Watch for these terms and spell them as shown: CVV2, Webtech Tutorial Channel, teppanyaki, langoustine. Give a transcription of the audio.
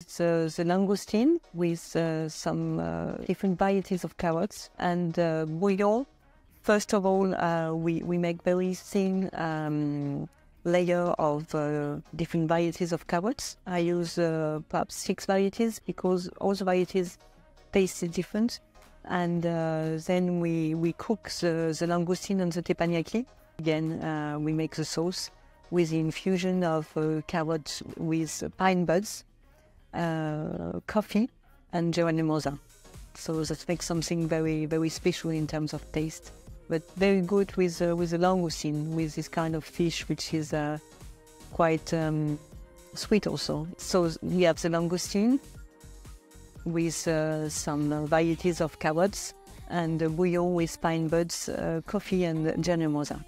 It's the langoustine with some different varieties of carrots and bouillon. First of all, we make very thin layer of different varieties of carrots. I use perhaps 6 varieties because all the varieties taste different. And then we cook the langoustine and the teppanyaki. Again, we make the sauce with the infusion of carrots with pine buds, coffee and Geronimosa. So that makes something very, very special in terms of taste, but very good with the langoustine, with this kind of fish which is quite sweet also. So we have the langoustine with some varieties of carrots and bouillon with pine buds, coffee and Geronimosa.